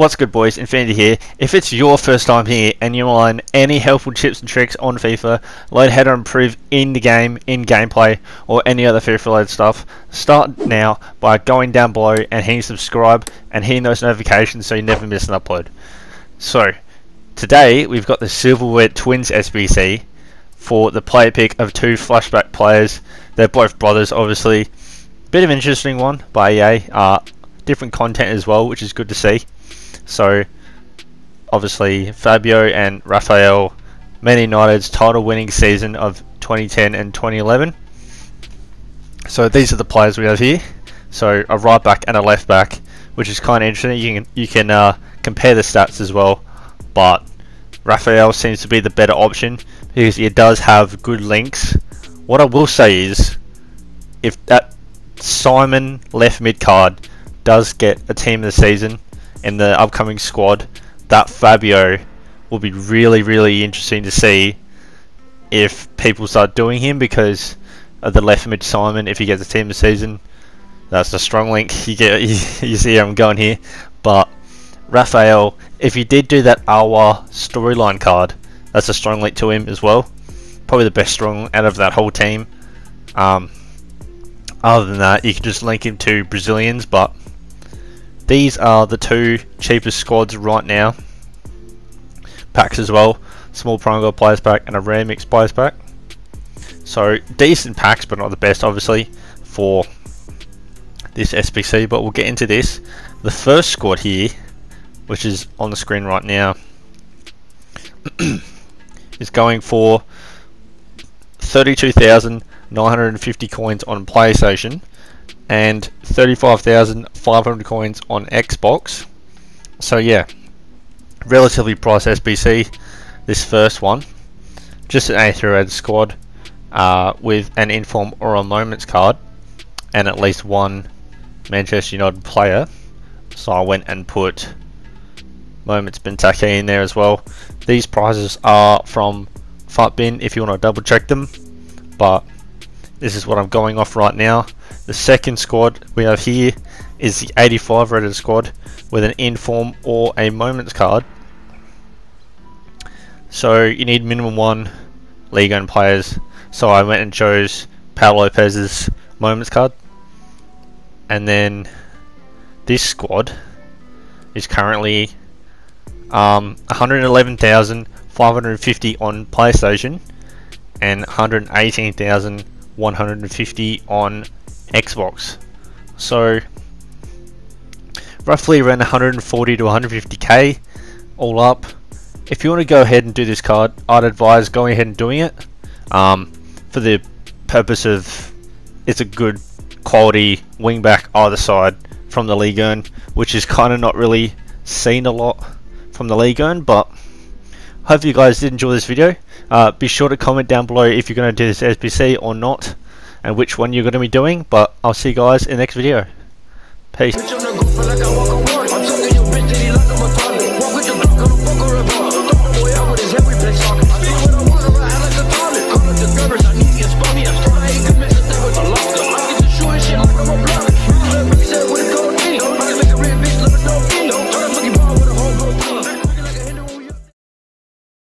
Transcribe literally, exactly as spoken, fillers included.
What's good, boys? Infinity here. If it's your first time here and you want any helpful tips and tricks on FIFA, learn how to improve in the game, in gameplay, or any other FIFA related stuff, start now by going down below and hitting subscribe and hitting those notifications so you never miss an upload. So today we've got the Silverware Twins S B C for the player pick of two Flashback players. They're both brothers, obviously. Bit of an interesting one by E A. Uh, different content as well, which is good to see. So obviously Fabio and Rafael, Man United's title winning season of twenty ten and twenty eleven. So these are the players we have here. So a right back and a left back, which is kind of interesting. You can, you can uh, compare the stats as well, but Rafael seems to be the better option because he does have good links. What I will say is, if that Simon left mid card does get a team of the season in the upcoming squad, that Fabio will be really really interesting to see if people start doing him because of the left mid Simon. If he gets a team this season, that's a strong link. You get, you, you see where I'm going here. But Rafael, if he did do that Awa storyline card, that's a strong link to him as well. Probably the best strong out of that whole team. Um, other than that, you can just link him to Brazilians, but these are the two cheapest squads right now. Packs as well. Small Prime Gold Players Pack and a Rare Mix Players Pack. So decent packs, but not the best obviously for this S B C, but we'll get into this. The first squad here, which is on the screen right now, is going for thirty-two thousand nine hundred fifty coins on PlayStation and thirty-five thousand five hundred coins on Xbox. So yeah, relatively priced S B C, this first one. Just an A through ad squad uh, with an inform or a moments card and at least one Manchester United player. So I went and put moments Bentaki in there as well. These prices are from Futbin if you want to double check them, but this is what I'm going off right now. The second squad we have here is the eighty-five rated squad with an inform or a moments card. So you need minimum one league owned players. So I went and chose Paolo Lopez's moments card. And then this squad is currently um, one hundred eleven thousand five hundred fifty on PlayStation and one hundred eighteen thousand one hundred fifty on Xbox. So roughly around one forty to one fifty K all up. If you want to go ahead and do this card, I'd advise going ahead and doing it um, for the purpose of it's a good quality wing back either side from the league earn, which is kind of not really seen a lot from the league earn. But hope you guys did enjoy this video. Uh, be sure to comment down below if you're going to do this S B C or not, and which one you're going to be doing. But I'll see you guys in the next video. Peace.